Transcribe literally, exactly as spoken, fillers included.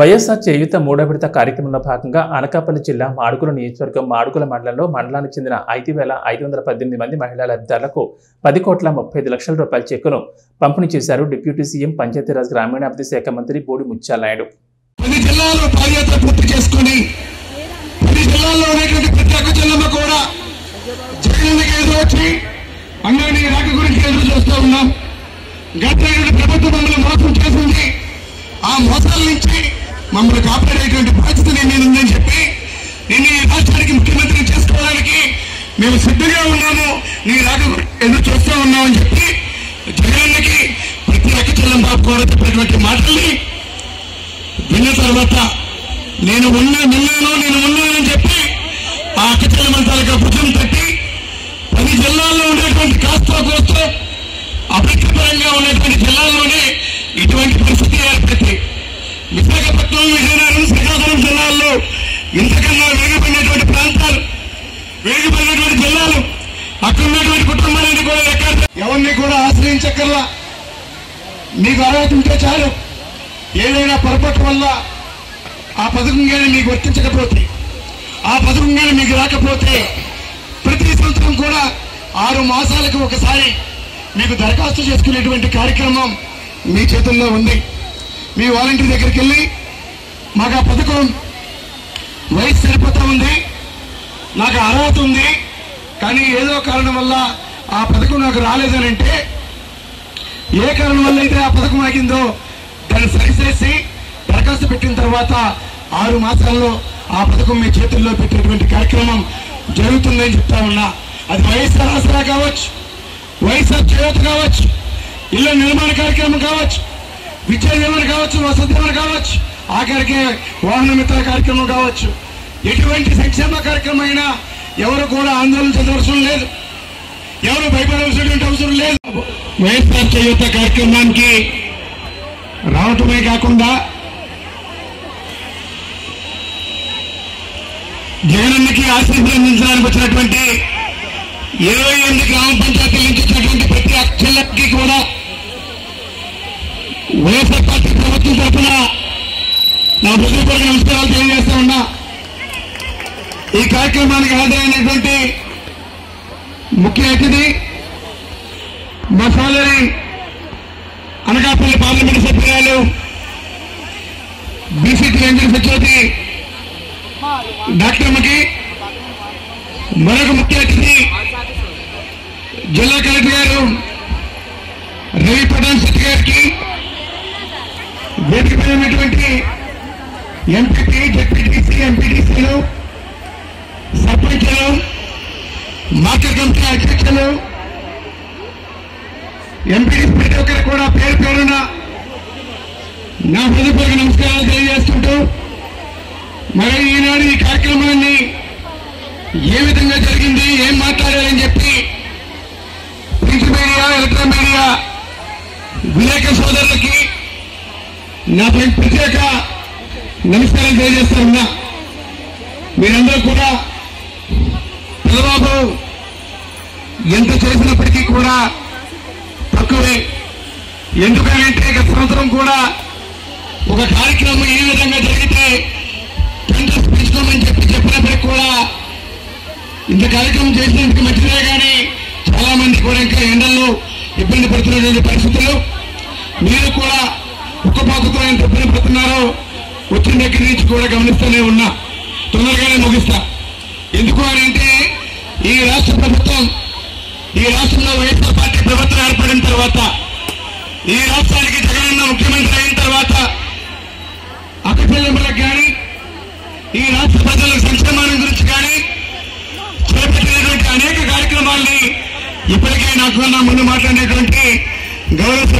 వైఎస్ఆర్ చేయూత మూడో విడత కార్యక్రమంలో భాగంగా అనకాపల్లి జిల్లా మాడుగుల నియోజకవర్గం మాడుగుల మండలంలో మండలానికి చెందిన ఐదు వేల ఐదు వందల పద్దెనిమిది మంది మహిళా లబ్ధిదారులకు పది కోట్ల ముప్పై ఐదు లక్షల రూపాయల చెక్కును పంపిణీ చేశారు డిప్యూటీ సీఎం పంచాయతీరాజ్ గ్రామీణాభివృద్ధి శాఖ మంత్రి బోడి ముత్యాలనాయుడు. ఆ మోసాల నుంచి మమ్మల్ని కాపాడేటువంటి బాధ్యత నేనేనుందని చెప్పి నిన్ను ఈ రాష్ట్రానికి ముఖ్యమంత్రి చేసుకోవడానికి మేము సిద్ధంగా ఉన్నాము, నీ రాక ఎదురు చూస్తూ ఉన్నామని చెప్పి జగన్కి ప్రతి ఒక్క చెల్లం బాబు కూడా చెప్పినటువంటి మాటల్ని విన్న తర్వాత నేను ఉన్నా నిన్నాను నేను ఉన్నానని చెప్పి ఆ అక్క చెల్లెమంతాలుగా భుజం తట్టి పది జిల్లాల్లో ఉండేటువంటి కాస్తో కోస్తూ అభివృద్ధిపరంగా ఉన్నటువంటి జిల్లాల్లోనే ఇటువంటి పరిస్థితి ఏర్పడింది. విశాఖపట్నం, విజయనగరం, శ్రీకాకుళం జిల్లాల్లో ఇంతకన్నా వేగిపోయినటువంటి ప్రాంతాలు, వేగిపోయినటువంటి జిల్లాలు, అక్కడ ఉన్నటువంటి కుటుంబాలని కూడా ఎక్కడ ఎవరిని కూడా ఆశ్రయించక్కర్లా, మీకు అర్హత ఉంటే చాలు. ఏదైనా పొరపాటు వల్ల ఆ పథకంగానే మీకు వర్తించకపోతే, ఆ పథకంగానే మీకు రాకపోతే ప్రతి సంవత్సరం కూడా ఆరు మాసాలకు ఒకసారి మీకు దరఖాస్తు చేసుకునేటువంటి కార్యక్రమం మీ చేతుల్లో ఉంది. మీ వాలంటీర్ దగ్గరికి వెళ్ళి మాకు ఆ పథకం వయసు సరిపోతా ఉంది, నాకు అర్హత ఉంది, కానీ ఏదో కారణం వల్ల ఆ పథకం నాకు రాలేదనంటే ఏ కారణం వల్ల అయితే ఆ పథకం ఆగిందో దాన్ని సరిచేసి దరఖాస్తు పెట్టిన తర్వాత ఆరు మాసాల్లో ఆ పథకం మీ చేతుల్లో పెట్టేటువంటి కార్యక్రమం జరుగుతుందని చెప్తా ఉన్నా. అది వైఎస్ఆర్ ఆసరా కావచ్చు, వైఎస్ఆర్ చేయూత కావచ్చు, ఇళ్ళ నిర్మాణ కార్యక్రమం కావచ్చు, విద్యా దీవెన కావచ్చు, వసతి దీవెన కావచ్చు, ఆఖరికి వాహన మిత్ర కార్యక్రమం కావచ్చు, ఎటువంటి సంక్షేమ కార్యక్రమం అయినా ఎవరు కూడా ఆందోళన చెందవలసిన లేదు, ఎవరు భయపడవలసినటువంటి అవసరం లేదు. వైఎస్ఆర్ చేయూత కార్యక్రమానికి రావటమే కాకుండా జగనన్నకి ఆశీస్సులు అందించడానికి వచ్చినటువంటి ఇరవై ఎనిమిది గ్రామ పంచాయతీల నుంచి వచ్చినటువంటి ప్రతి అక్షలకి కూడా వైఎస్ఆర్ పార్టీ ప్రభుత్వం తరఫున నా ప్రభుత్వానికి నమస్కారాలు తెలియజేస్తా ఉన్నా. ఈ కార్యక్రమానికి హాజరైనటువంటి ముఖ్య అతిథి మా సోదరి అనకాపల్లి పార్లమెంటు సభ్యురాలు బీసీటీ ఎంజన్ సెక్యూరిటీ డాక్టర్కి, మరొక ముఖ్య అతిథి జిల్లా కలెక్టర్ గారు రవి ప్రధాన్ శెట్టి గారికి, వేదికపై ఉన్నటువంటి ఎంపీటీ, జెడ్పీటీసీ, ఎంపీటీసీలు, సర్పంచులు, మార్కెట్ కమిటీ అధ్యక్షులు, ఎంపీటీ ప్రతి ఒక్కరు కూడా పేరు పేరున నా హృదయపూర్వక నమస్కారాలు తెలియజేస్తుంటూ, మరి ఈనాడు ఈ కార్యక్రమాన్ని ఏ విధంగా జరిగింది, ఏం మాట్లాడారని చెప్పి ప్రింట్ మీడియా, ఎలక్ట్రానిక్ మీడియా విలేకరుల సోదరులకి నా ప్రత్యేక నమస్కారం తెలియజేస్తా ఉన్నా. మీరందరూ కూడా చంద్రబాబు ఎంత చేసినప్పటికీ కూడా తక్కువే. ఎందుకంటే గత సంవత్సరం కూడా ఒక కార్యక్రమం ఈ విధంగా జరిగితే టెండర్స్ పెంచుకోమని చెప్పి చెప్పినప్పటికీ కూడా ఇంత కార్యక్రమం చేసినందుకు మంచిదే, కానీ చాలా మంది కూడా ఇంకా ఎండల్లో ఇబ్బంది పడుతున్నటువంటి పరిస్థితులు. మీరు కూడా ఒక్క పాకతో ఎంత ఇబ్బంది పడుతున్నారో వచ్చిన దగ్గర నుంచి కూడా గమనిస్తూనే ఉన్నా. తొందరగానే ముగిస్తా. ఎందుకు అని అంటే ఈ రాష్ట్ర ప్రభుత్వం, ఈ రాష్ట్రంలో వైఎస్ఆర్ పార్టీ ప్రభుత్వం ఏర్పడిన తర్వాత, ఈ రాష్ట్రానికి జగనన్న ముఖ్యమంత్రి అయిన తర్వాత అక్కచెల్లెమ్మలకు కానీ, ఈ రాష్ట్ర ప్రజల సంక్షేమాన్ని గురించి కానీ చేపట్టినటువంటి అనేక కార్యక్రమాల్ని ఇప్పటికే నాకు నా ముందు మాట్లాడినటువంటి గౌరవ